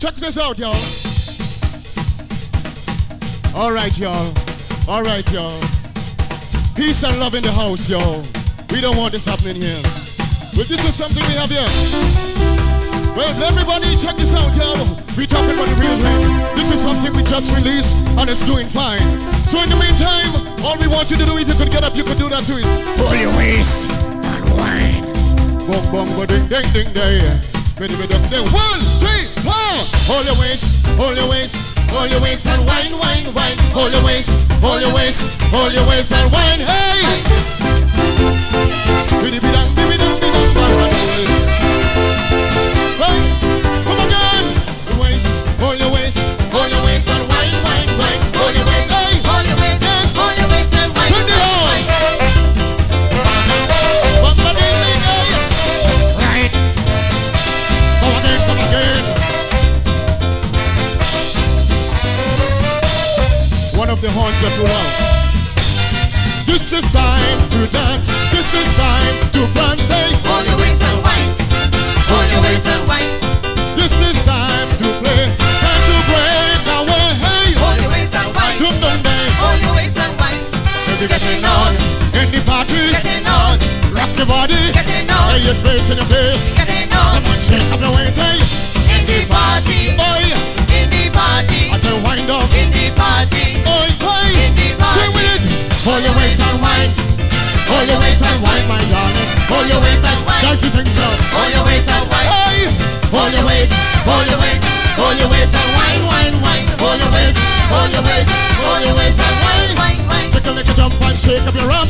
Check this out, y'all. All right, y'all. All right, y'all. Peace and love in the house, y'all. We don't want this happening here. But this is something we have here. Well, everybody, check this out, y'all. We talking about the real thing. This is something we just released and it's doing fine. So in the meantime, all we want you to do, if you could get up, you could do that too, is pull your waist and whine. Bum bum ba ding ding ding day. Ready with up there. 1, 3, 4. Hold your waist, hold your waist, hold your waist and whine, whine, whine. Hold your waist, hold your waist, hold your waist and whine. Hey. Bidi bidang, bidi bidang, bidang, bidang, bidang. Come again. Hold your waist, hold your waist and whine, whine, whine. Hold your waist, hey. Hold your waist, yes. Hold your waist and whine. Put it on. One of the horns that you love. This is time to dance. This is time to prance. Hey. Hold your waist and whine. Hold your waist and whine. This is time to play. Time to break away. Hey. Hold your waist and whine. Hold your waist and whine. Getting on in the party. Getting on. Rock your body. Getting on. Hey, your space in your face. Getting on. Come on, shake up your waist. Hey. In the party, boy. In the party. I say wind up. In the party, boy, boy. In the party. Stay with it. Hold your waist and wine. Hold your waist and wine, my darling. Hold your waist and wine. Guys, you think so? Hold your waist and wine. Hey. Hold your waist. Hold your waist. Hold your waist and wine, wine, wine. Hold your waist. Hold your waist. Hold your waist and wine, wine, wine. Take a little jump and shake up your rump.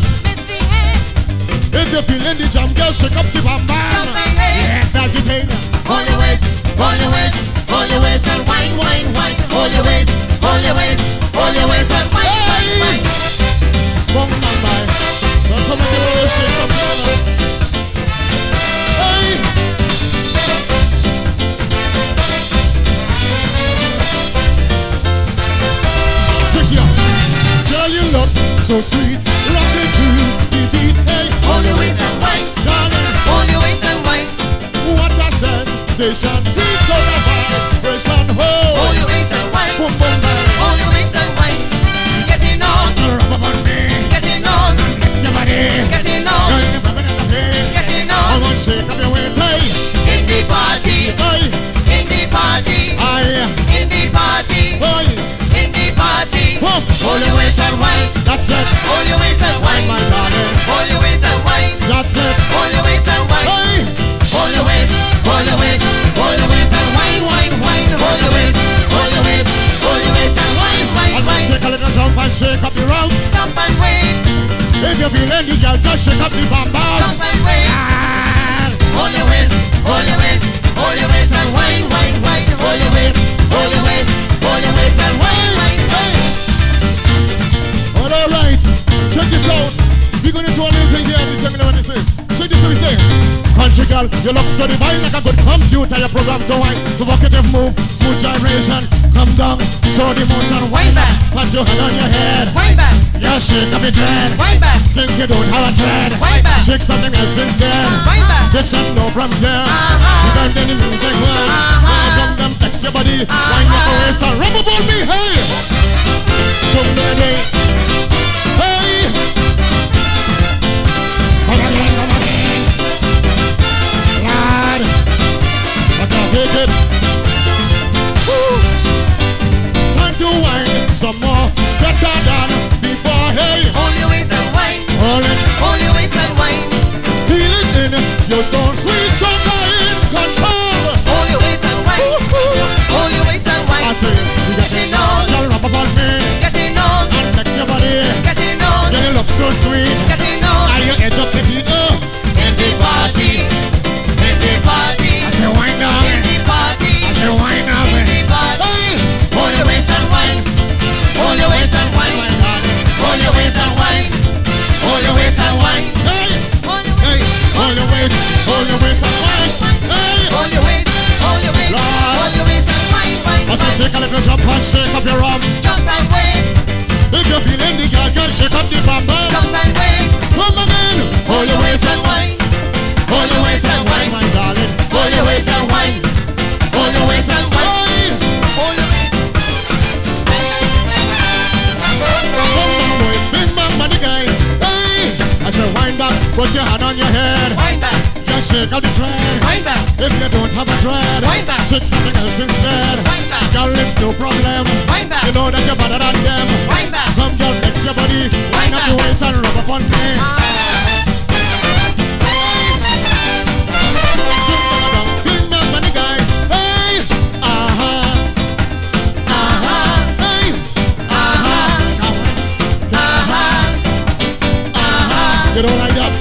If you're feeling the jump, girl, shake up the bam bam. Yeah, that's the thing. Hold your waist. Hold your waist, hold your waist and whine, whine, whine. Hold your waist, hold your waist, hold your waist and whine, whine, whine. Come on, man. Come and give us some love. Hey. Sexy, girl, you look so sweet. Rock it to the beat, hey. Hold your waist and whine, darling. Hold your waist and whine. What a sensation. Hold your waist and wine. Hold your waist and wine. Getting on. Getting on. Getting on. Getting on. Come on, shake up your waist, hey. In the party, hey. In the party, aye. In the party, boy. In the party. Hold your waist and wine. That's it. Hold your waist and wine, my darling. Hold your waist and wine. That's it. Hold your waist and wine. Hey. Hold your waist. Hold your waist. Hold your waist and wine, wine, wine. Hold your waist, hold your waist, hold your waist and wine, wine, wine. Take a little jump and shake up your rump. Jump and wave. If you're feeling it, girl, just shake up the bam bam. Jump and wave. Hold your waist, hold your waist, hold your waist and wine, wine, wine. Hold your waist, hold your waist, hold your waist and wine, wine, wine. All right, check this out. We're gonna do a little thing here and determine what this is. Check this, we say. Country girl, you look so divine, like a good computer. Your program to wine, provocative move, smooth gyration. Come down, show the motion. Wine back, put your hand on your head. Wine back, yeah, shake up your dread. Wine back, since you don't have a dread. Wine back, shake something else instead. Wine back, this ain't no problem here. You don't need the music well. From them, flex your body. Wine up your waist and rub about me, hey. Jump to the day, hey. Take it. Woo. Time to wine some more, better than before. Hey, hold your waist and wine. Hold your waist and wine. Feel it in your soul, sweet sugar in control. Hold your waist and wine. Hold your waist and wine. I say, getting on, girl, rub about me. Getting on, and flex your body. Getting on, girl, you look so sweet. Getting on, and you edge up the dinner. In the party, in the party. I say, wine down. Wine up, hey. Hold your waist and wine. Hold your waist and wine. Hold your waist and wine. Hold your waist and wine. Hey, hold your waist. Hold your waist and wine. Hey, hold your waist. Hold your waist. Hold your waist and wine. I said take a little jump and shake up your arm. Jump and wave. If you're feeling the girl, shake up the bam bam. Jump and wave. Come again. Hold your waist and wine. Hold your waist and wine, my darling. Hold your waist and wine. Hold your waist and wine. take out the dread. If you don't have a dread, take something else instead. Girl, it's no problem. You know that you're better than them. Come girl, flex your body. Wind up your waist and rub upon me. You don't like that?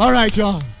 All right, y'all.